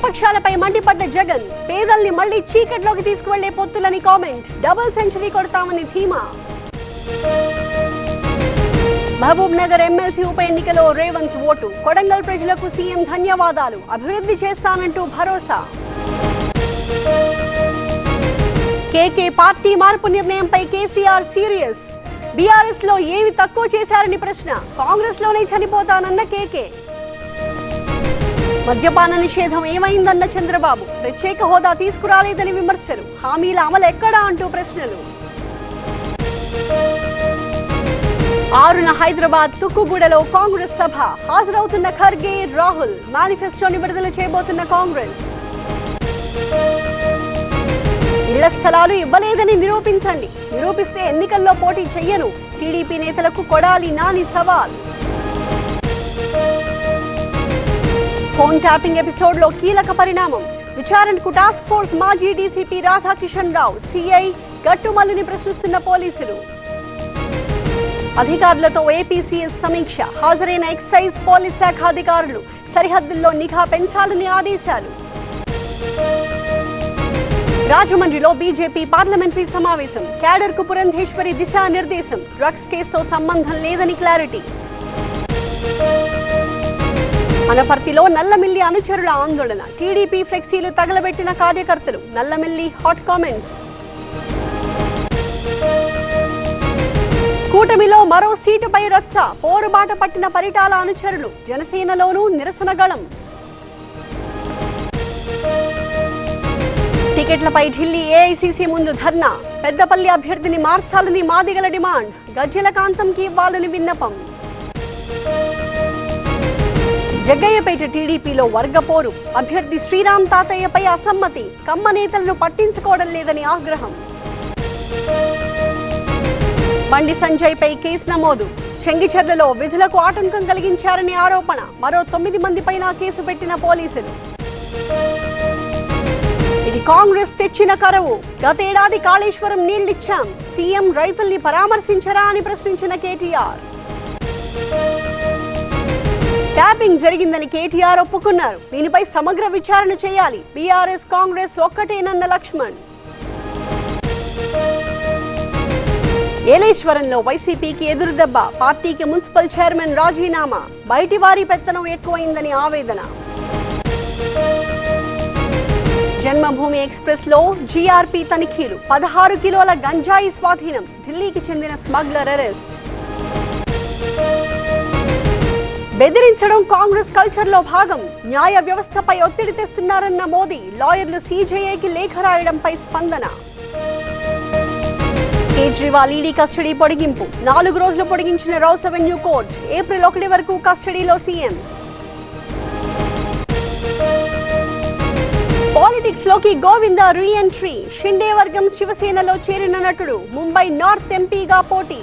విపక్షాలపై మండిపడ్డ జగన్ పేదల్ని మళ్ళీ చీకట్లోకి తీసుకువెళ్లే పొత్తులని కామెంట్. డబుల్ సెంచరీ కొడతామని ధీమా. महबूब नगर एमएलसी उप एन रेवंत ओटू कोडंगल प्रजलकु सीएम धन्यवादालु अभिवृद्धि चेस्तानंटू भरोसा. केके पार्टी मार्पु निर्णयंपై केसीआर सीरियस. बीआरएस లో ఏవి తక్కువ చేశారని ప్రశ్న. కాంగ్రెస్ లోనే చనిపోతానన్న కేకే. మద్యపాన నిషేధం ఏమైందన్న చంద్రబాబు. ప్రత్యేక హోదా తీసుకురాలేదని విమర్శలు. హామీల అమలు ఎక్కడా అంటూ ప్రశ్నలు. ఆరున హైదరాబాద్ తుక్కుగూడలో కాంగ్రెస్ సభ. హాజరవుతున్న ఖర్గే, రాహుల్. మేనిఫెస్టోని విడుదల చేయబోతున్న కాంగ్రెస్. ఇళ్ల స్థలాలు ఇవ్వలేదని నిరూపించండి, నిరూపిస్తే ఎన్నికల్లో పోటీ చెయ్యను టీడీపీ నేతలకు కొడాలి నాని సవాల్. ఫోన్ ట్యాపింగ్ ఎపిసోడ్లో కీలక పరిణామం. విచారణకు టాస్క్ ఫోర్స్ మాజీ డీసీపీ రాధాకిషన్ రావు, సిఐ గట్టుమల్లుని ప్రశ్నిస్తున్న పోలీసులు. అధికారులతో ఏపీసీఎస్ సమీక్ష. హాజరైన ఎక్సైజ్ పోలీస్ శాఖ అధికారులు సరిహద్దుల్లో నిఘా పెంచాలని ఆదేశాలు. రాజమండ్రిలో బీజేపీ పార్లమెంటరీ సమావేశం. క్యాడర్కు పురంధేశ్వరి దిశా నిర్దేశం. డ్రగ్స్ కేసుతో సంబంధం లేదని క్లారిటీ. అనపర్తిలో నల్లమిల్లి అనుచరుల ఆందోళన. టీడీపీ ఫ్లెక్సీలు తగలబెట్టిన కార్యకర్తలు. Nallamilli hot comments. కూటమిలో మరో సీటుపై రచ్చ. పోరుబాట పట్టిన పరిటాల అనుచరులు. జనసేనలోనూ నిరసన గళం. టికెట్లపై ఢిల్లీ ఏఐసీసీ ముందు ధర్నా. పెద్దపల్లి అభ్యర్థిని మార్చాలని మాదిగల డిమాండ్. గజ్జల కాంతంకి ఇవ్వాలని విన్నపం. జగ్గయ్యపేట టీడీపీలో వర్గపోరు. అభ్యర్థి శ్రీరామ్ తాతయ్యపై అసమ్మతి. కమ్మ నేతలను పట్టించుకోవడం లేదని ఆగ్రహం. బండి సంజయ్ పై కేసు నమోదు. చెంగిచెర్లలో విధులకు ఆటంకం కలిగించారని ఆరోపణ. మరో 9 మందిపైన కేసు పెట్టిన పోలీసులు. ఇది కాంగ్రెస్ తెచ్చిన కరవు. గతేడాది కాళేశ్వరం నీళ్లిచ్చాం, సీఎం రైతుల్ని పరామర్శించరా అని ప్రశ్నించిన కేటీఆర్. ట్యాపింగ్ జరిగిందని కేటీఆర్ ఒప్పుకున్నారు. దీనిపై సమగ్ర విచారణ చేయాలి. బీఆర్ఎస్ కాంగ్రెస్ ఒక్కటేనన్న లక్ష్మణ్. ఏలేశ్వరంలో వైసీపీకి ఎదురుదెబ్బ. పార్టీకి మున్సిపల్ చైర్మన్ రాజీనామా. బయటి వారి పెత్తనం ఎక్కువైందని ఆవేదన. జన్మభూమి ఎక్స్ప్రెస్లో జీఆర్పీ తనిఖీలు. 16 కిలోల గంజాయి స్వాధీనం. ఢిల్లీకి చెందిన స్మగ్లర్ అరెస్ట్. బెదిరించడం కాంగ్రెస్ కల్చర్లో భాగం. న్యాయ వ్యవస్థపై ఒత్తిడి తెస్తున్నారన్న మోదీ. లాయర్లు సీజేఏకి లేఖ రాయడంపై స్పందన. కేజ్రీవాల్ ఈడీ కస్టడీ పొడిగింపు. 4 రోజులు పొడిగించిన రౌస్ అవెన్యూ కోర్టు. ఏప్రిల్ 1 వరకు కస్టడీలో సీఎం. పాలిటిక్స్ లోకి గోవింద రీఎంట్రీ. షిండే వర్గం శివసేనలో చేరిన నటుడు. ముంబై నార్త్ ఎంపీగా పోటీ.